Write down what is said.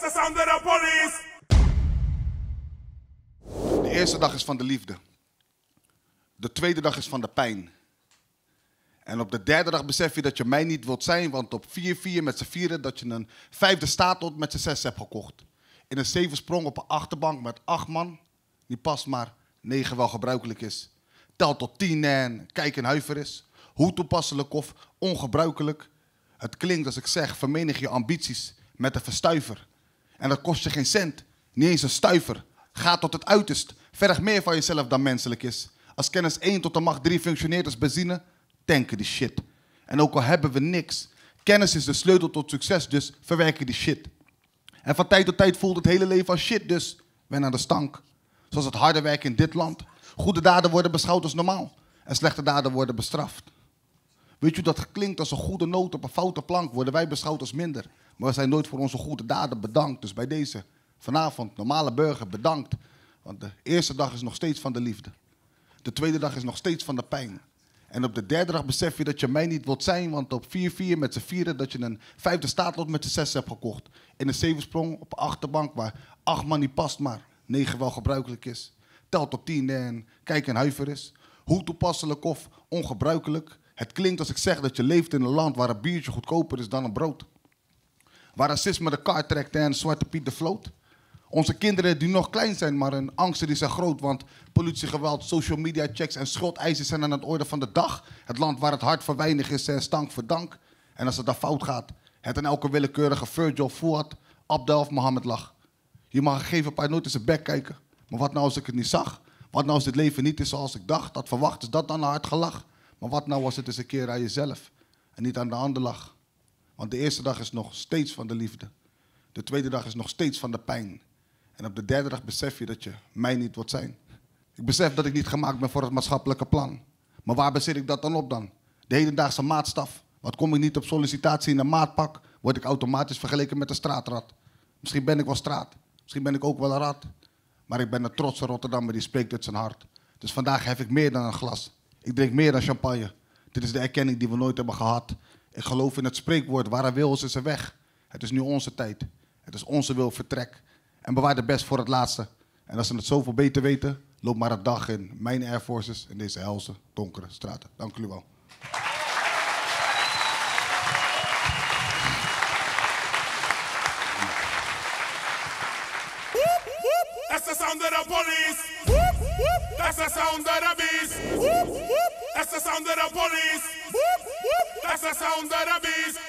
That's the sound of the police. De eerste dag is van de liefde. De tweede dag is van de pijn. En op de derde dag besef je dat je mij niet wilt zijn, want op 4-4 met z'n vieren dat je een vijfde staat tot met z'n zes hebt gekocht. In een 7-sprong op een achterbank met 8 man, die past maar 9 wel gebruikelijk is. Tel tot 10 en kijk en huiver is. Hoe toepasselijk of ongebruikelijk. Het klinkt als ik zeg, vermenig je ambities met een verstuiver. En dat kost je geen cent, niet eens een stuiver. Ga tot het uiterst, verg meer van jezelf dan menselijk is. Als kennis 1 tot de macht 3 functioneert als benzine, tanken die shit. En ook al hebben we niks, kennis is de sleutel tot succes, dus verwerken die shit. En van tijd tot tijd voelt het hele leven als shit, dus wen aan de stank. Zoals het harde werken in dit land. Goede daden worden beschouwd als normaal en slechte daden worden bestraft. Weet je, dat klinkt als een goede noot op een foute plank, worden wij beschouwd als minder. Maar we zijn nooit voor onze goede daden bedankt. Dus bij deze, vanavond, normale burger, bedankt. Want de eerste dag is nog steeds van de liefde. De tweede dag is nog steeds van de pijn. En op de derde dag besef je dat je mij niet wilt zijn, want op 4-4 met z'n vieren dat je een vijfde staatlot met z'n zes hebt gekocht. In een 7-sprong op een achterbank waar 8 man niet past, maar 9 wel gebruikelijk is. Tel tot 10 en kijk en huiver is. Hoe toepasselijk of ongebruikelijk. Het klinkt als ik zeg dat je leeft in een land waar een biertje goedkoper is dan een brood. Waar racisme de kaart trekt en Zwarte Piet de vloot. Onze kinderen die nog klein zijn, maar hun angsten die zijn groot. Want politie, geweld, social media checks en schuldeisen zijn aan het orde van de dag. Het land waar het hart voor weinig is en stank voor dank. En als het daar fout gaat, het aan elke willekeurige Virgil, Fuad, Abdel of Mohammed lag. Je mag een gegeven paar nooit in zijn bek kijken. Maar wat nou als ik het niet zag? Wat nou als dit leven niet is zoals ik dacht? Dat verwacht is dat dan een hard gelach. Maar wat nou als het eens een keer aan jezelf en niet aan de ander lag? Want de eerste dag is nog steeds van de liefde. De tweede dag is nog steeds van de pijn. En op de derde dag besef je dat je mij niet wilt zijn. Ik besef dat ik niet gemaakt ben voor het maatschappelijke plan. Maar waar baseer ik dat dan op dan? De hedendaagse maatstaf. Wat kom ik niet op sollicitatie in een maatpak, word ik automatisch vergeleken met een straatrat. Misschien ben ik wel straat. Misschien ben ik ook wel een rat. Maar ik ben een trotse Rotterdammer die spreekt uit zijn hart. Dus vandaag hef ik meer dan een glas. Ik drink meer dan champagne. Dit is de erkenning die we nooit hebben gehad. Ik geloof in het spreekwoord, waar er wil is, is er weg. Het is nu onze tijd. Het is onze wil, vertrek. En bewaar de best voor het laatste. En als ze het zoveel beter weten, loop maar een dag in mijn Air Forces in deze helse, donkere straten. Dank jullie wel. That's the sound of the police. That's the sound of the beast. That's the sound of the police. That's the sound of the beast.